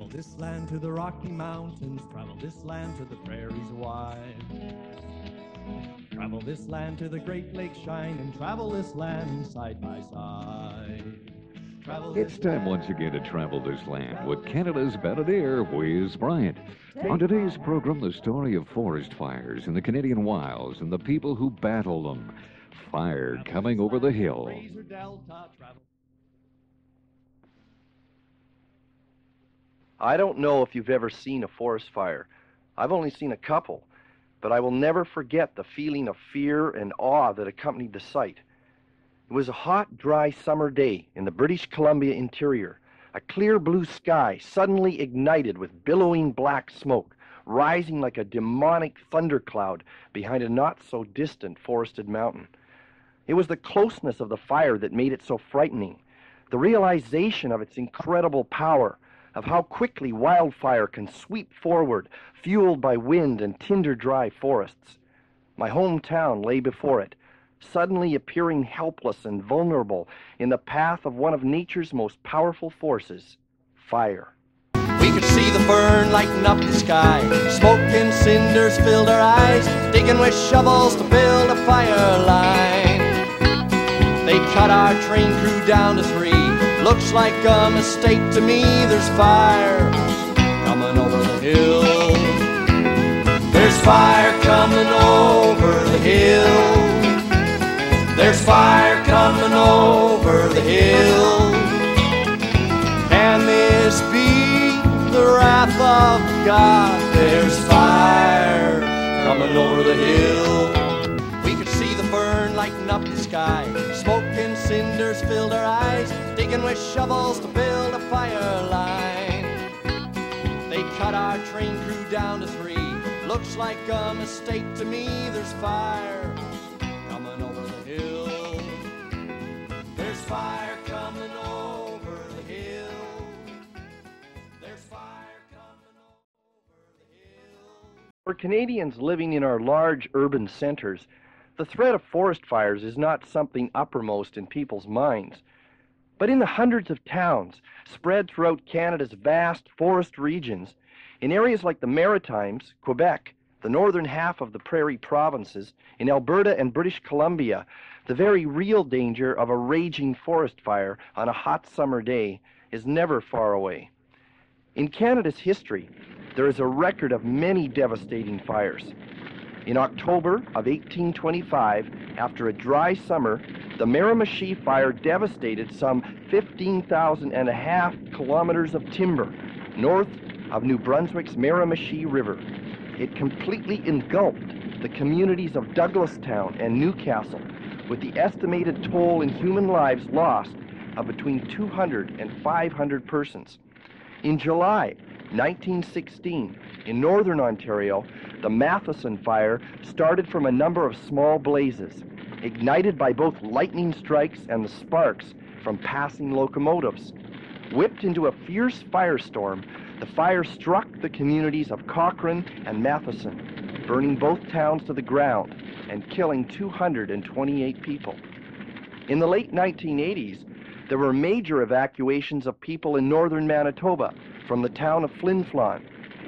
Travel this land to the Rocky Mountains, travel this land to the prairies wide. Travel this land to the Great Lakes shine, and travel this land side by side. It's time once again to travel this land with Canada's balladeer, Wiz Bryant. On today's program, the story of forest fires in the Canadian wilds and the people who battle them. Fire coming over the hill. I don't know if you've ever seen a forest fire. I've only seen a couple, but I will never forget the feeling of fear and awe that accompanied the sight. It was a hot, dry summer day in the British Columbia interior. A clear blue sky suddenly ignited with billowing black smoke, rising like a demonic thundercloud behind a not-so-distant forested mountain. It was the closeness of the fire that made it so frightening, the realization of its incredible power, of how quickly wildfire can sweep forward, fueled by wind and tinder-dry forests. My hometown lay before it, suddenly appearing helpless and vulnerable in the path of one of nature's most powerful forces, fire. We could see the burn lighten up the sky. Smoke and cinders filled our eyes, digging with shovels to build a fire line. They cut our train crew down to 3. Looks like a mistake to me. There's fire coming over the hill. There's fire coming over the hill. There's fire coming over the hill. Can this be the wrath of God? There's fire coming over the hill. We could see the burn lighten up the sky. Smoke and cinders filled our eyes, digging with shovels to build a fire line. They cut our train crew down to 3. Looks like a mistake to me. There's fire. There's fire coming over the hill. There's fire coming over the hill. For Canadians living in our large urban centers, the threat of forest fires is not something uppermost in people's minds. But in the hundreds of towns spread throughout Canada's vast forest regions, in areas like the Maritimes, Quebec, the northern half of the prairie provinces, in Alberta and British Columbia, the very real danger of a raging forest fire on a hot summer day is never far away. In Canada's history, there is a record of many devastating fires. In October of 1825, after a dry summer, the Miramichi Fire devastated some 15,500 kilometers of timber north of New Brunswick's Miramichi River. It completely engulfed the communities of Douglastown and Newcastle, with the estimated toll in human lives lost of between 200 and 500 persons. In July 1916, in northern Ontario, the Matheson Fire started from a number of small blazes, ignited by both lightning strikes and the sparks from passing locomotives. Whipped into a fierce firestorm, the fire struck the communities of Cochrane and Matheson, burning both towns to the ground and killing 228 people. In the late 1980s, there were major evacuations of people in northern Manitoba from the town of Flin Flon,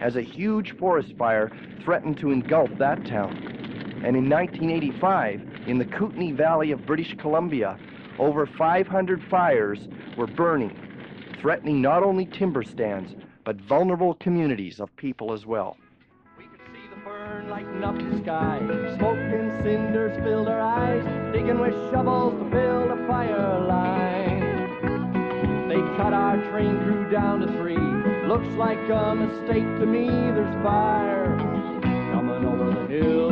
as a huge forest fire threatened to engulf that town. And in 1985, in the Kootenay Valley of British Columbia, over 500 fires were burning, threatening not only timber stands, but vulnerable communities of people as well. We could see the burn lighten up the sky. Smoke and cinders filled our eyes, digging with shovels to build a fire line. They cut our train crew down to 3. Looks like a mistake to me. There's fire coming over the hill.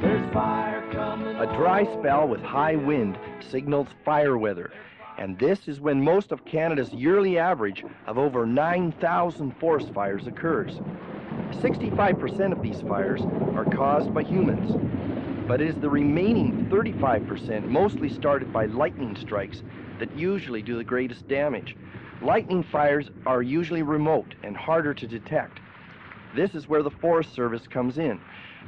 There's fire coming over the hill. A dry spell with high wind signals fire weather. And this is when most of Canada's yearly average of over 9,000 forest fires occurs. 65% of these fires are caused by humans, but it is the remaining 35%, mostly started by lightning strikes, that usually do the greatest damage. Lightning fires are usually remote and harder to detect. This is where the Forest Service comes in.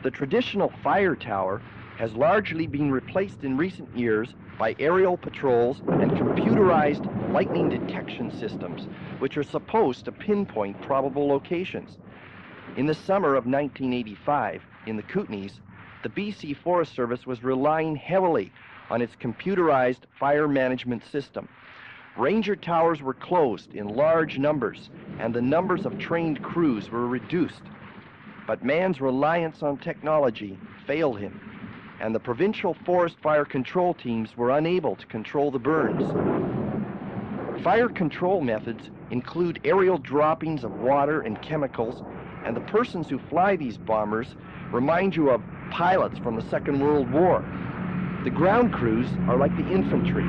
The traditional fire tower has largely been replaced in recent years by aerial patrols and computerized lightning detection systems, which are supposed to pinpoint probable locations. In the summer of 1985, in the Kootenays, the BC Forest Service was relying heavily on its computerized fire management system. Ranger towers were closed in large numbers, and the numbers of trained crews were reduced. But man's reliance on technology failed him, and the provincial forest fire control teams were unable to control the burns. Fire control methods include aerial droppings of water and chemicals, and the persons who fly these bombers remind you of pilots from the Second World War. The ground crews are like the infantry,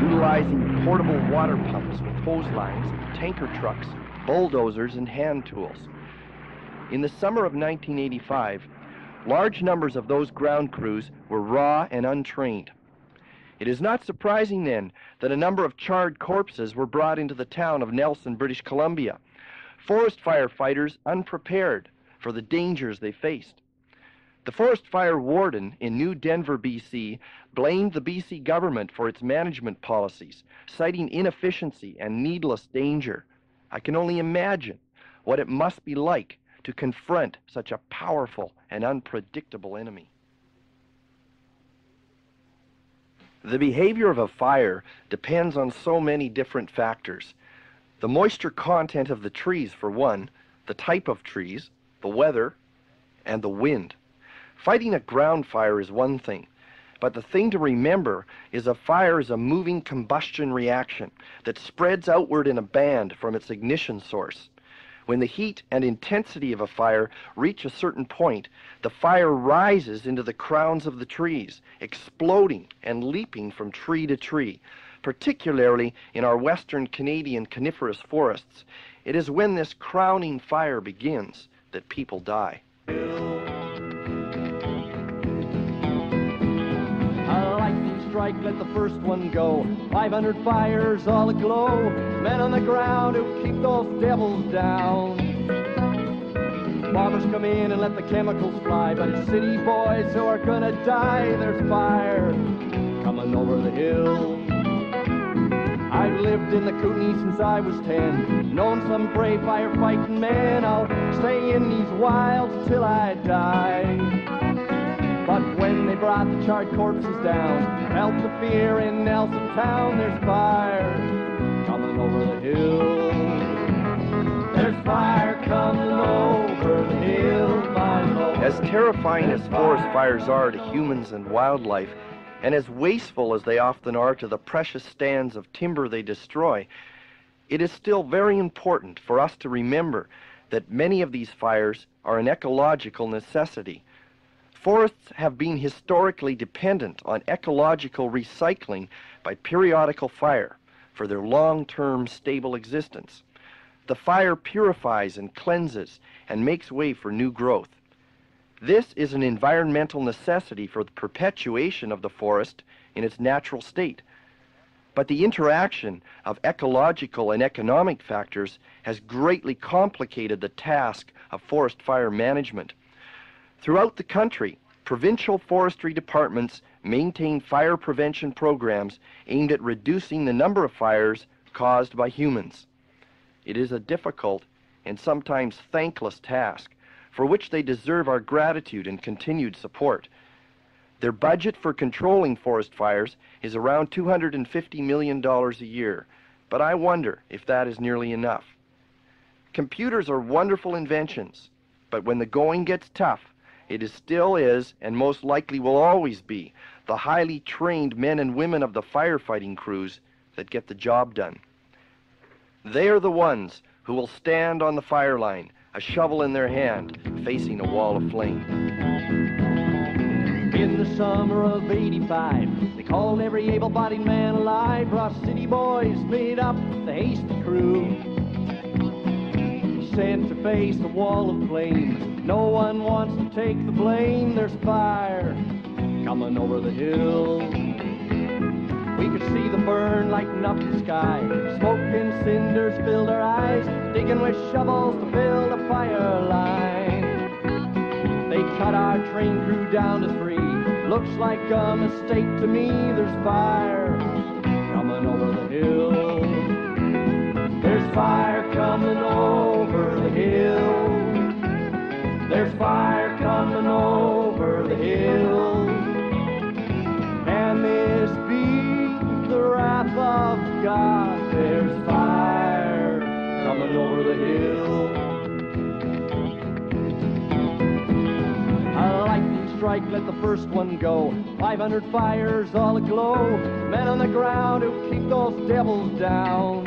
utilizing portable water pumps with hose lines, tanker trucks, bulldozers, and hand tools. In the summer of 1985, large numbers of those ground crews were raw and untrained. It is not surprising then that a number of charred corpses were brought into the town of Nelson, British Columbia. Forest firefighters unprepared for the dangers they faced. The forest fire warden in New Denver, BC, blamed the BC government for its management policies, citing inefficiency and needless danger. I can only imagine what it must be like to confront such a powerful and unpredictable enemy. The behavior of a fire depends on so many different factors. The moisture content of the trees, for one, the type of trees, the weather, and the wind. Fighting a ground fire is one thing, but the thing to remember is a fire is a moving combustion reaction that spreads outward in a band from its ignition source. When the heat and intensity of a fire reach a certain point, the fire rises into the crowns of the trees, exploding and leaping from tree to tree. Particularly in our western Canadian coniferous forests, it is when this crowning fire begins that people die. A lightning strike, let the first one go. 500 fires all aglow. Men on the ground who keep those devils down. Bombers come in and let the chemicals fly, but it's city boys who are gonna die. There's fire coming over the hill. I've lived in the Kootenays since I was 10, known some brave firefighting man. I'll stay in these wilds till I die. But when they brought the charred corpses down, felt the fear in Nelson town. There's fire coming over the hill. There's fire coming over the hill, my lord. As terrifying as forest fires are to humans and wildlife, and as wasteful as they often are to the precious stands of timber they destroy, it is still very important for us to remember that many of these fires are an ecological necessity. Forests have been historically dependent on ecological recycling by periodical fire for their long-term stable existence. The fire purifies and cleanses and makes way for new growth. This is an environmental necessity for the perpetuation of the forest in its natural state. But the interaction of ecological and economic factors has greatly complicated the task of forest fire management. Throughout the country, provincial forestry departments maintain fire prevention programs aimed at reducing the number of fires caused by humans. It is a difficult and sometimes thankless task, for which they deserve our gratitude and continued support. Their budget for controlling forest fires is around $250 million a year, but I wonder if that is nearly enough. Computers are wonderful inventions, but when the going gets tough, it still is, and most likely will always be, the highly trained men and women of the firefighting crews that get the job done. They are the ones who will stand on the fire line, a shovel in their hand, facing a wall of flame. In the summer of '85, they called every able-bodied man alive. Raw city boys made up the hasty crew. Sent to face the wall of flame. No one wants to take the blame. There's fire coming over the hill. We could see the burn lighting up the sky. Smoke and cinders filled our eyes, digging with shovels to build a fire line. They cut our train crew down to 3. Looks like a mistake to me, there's fire coming over the hill. There's fire coming over the hill. There's fire coming over the hill. Can this be the wrath of God? There's fire coming over the hill. Strike, let the first one go. 500 fires all aglow. Men on the ground who keep those devils down.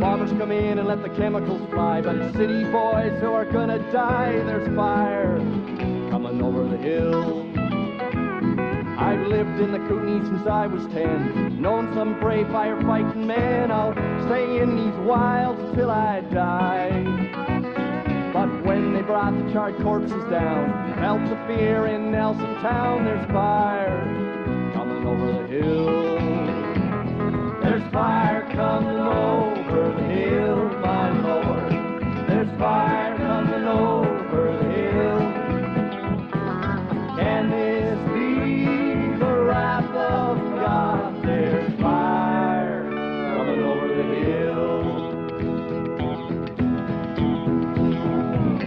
Farmers come in and let the chemicals fly, but it's city boys who are gonna die. There's fire coming over the hill. I've lived in the Kootenai since I was 10. Known some brave firefighting men. I'll stay in these wilds till I die. But when they brought the charred corpses down, felt the fear in Nelson town. There's fire coming over the hill. There's fire coming over the hill, my Lord. There's fire coming over the hill. Can this be the wrath of God? There's fire coming over the hill.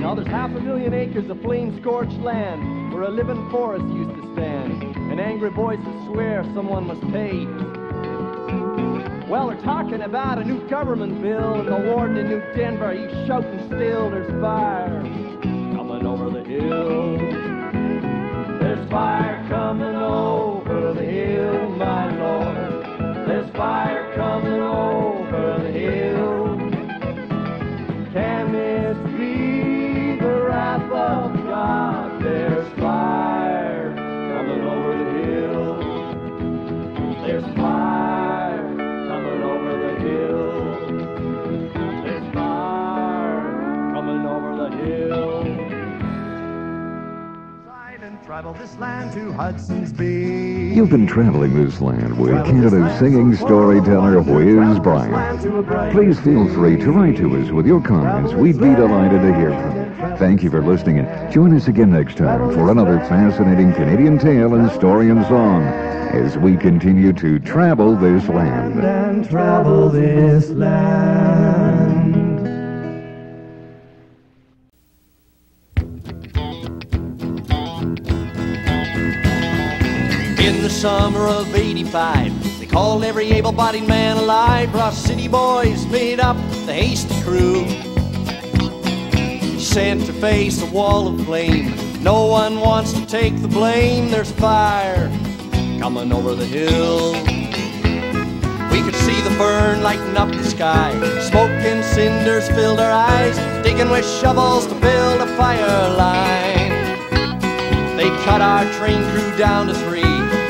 Now there's 500,000 acres of flame-scorched land where a living forest used to stand, and angry voices swear someone must pay. Well, they're talking about a new government bill, and the warden in New Denver, he's shouting still. There's fire coming over the hill. There's fire coming over the hill, my Lord. There's fire coming over the hill. Can this be of God? There's fire coming over the hill. There's fire coming over the hill. There's fire coming over the hill. And travel this land to Hudson's Beach. You've been traveling this land with Canada's singing storyteller Wiz Bryant. Please feel free to write to us with your comments. We'd be delighted to hear from you. Thank you for listening, and join us again next time for another fascinating Canadian tale and story and song as we continue to travel this land. And travel this land. In the summer of '85, they called every able-bodied man alive. Raw city boys made up the hasty crew. Sent to face a wall of flame. No one wants to take the blame. There's fire coming over the hill. We could see the burn lighting up the sky. Smoke and cinders filled our eyes. Digging with shovels to build a fire line. They cut our train crew down to 3.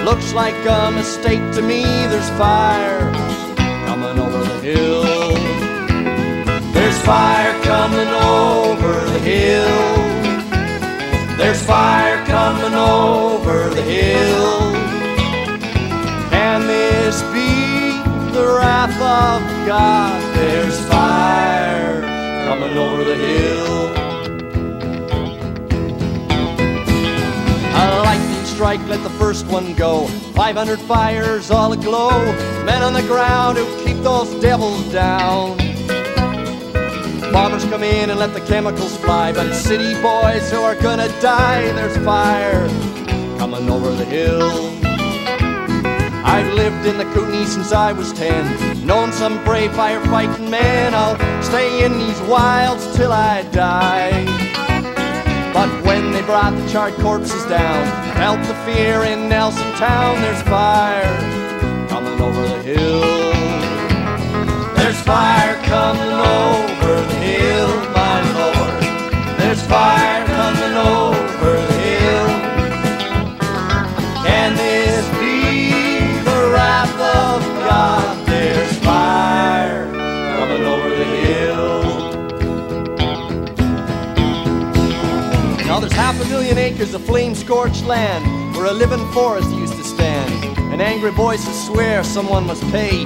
Looks like a mistake to me. There's fire coming over the hill. There's fire coming over the hill. There's fire coming over the hill. Can this be the wrath of God? There's fire coming over the hill. A lightning strike, let the first one go. 500 fires all aglow. Men on the ground who keep those devils down. Bombers come in and let the chemicals fly, but it's city boys who are gonna die. There's fire coming over the hill. I've lived in the Kootenai since I was 10. Known some brave firefighting men. I'll stay in these wilds till I die. But when they brought the charred corpses down, felt the fear in Nelson town. There's fire coming over the hill. There's fire coming over the hill, my Lord. There's fire coming over the hill. Can this be the wrath of God? There's fire coming over the hill. Now there's 500,000 acres of flame-scorched land where a living forest used to stand, and angry voices swear someone must pay.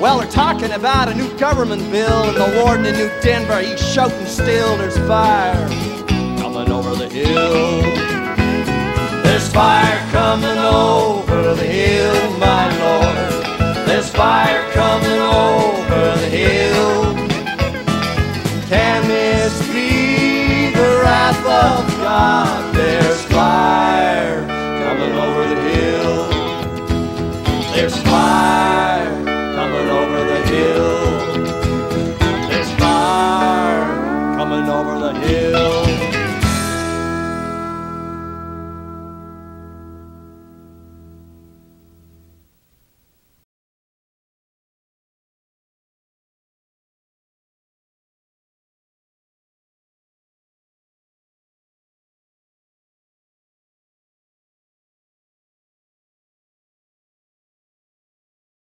Well, they're talking about a new government bill, and the warden in New Denver, he's shouting still. There's fire coming over the hill. There's fire coming over the hill, my Lord. There's fire coming over the hill. Can this be the wrath of God? There's fire coming over the hill. There's fire coming over the hill. There's fire coming over the hill.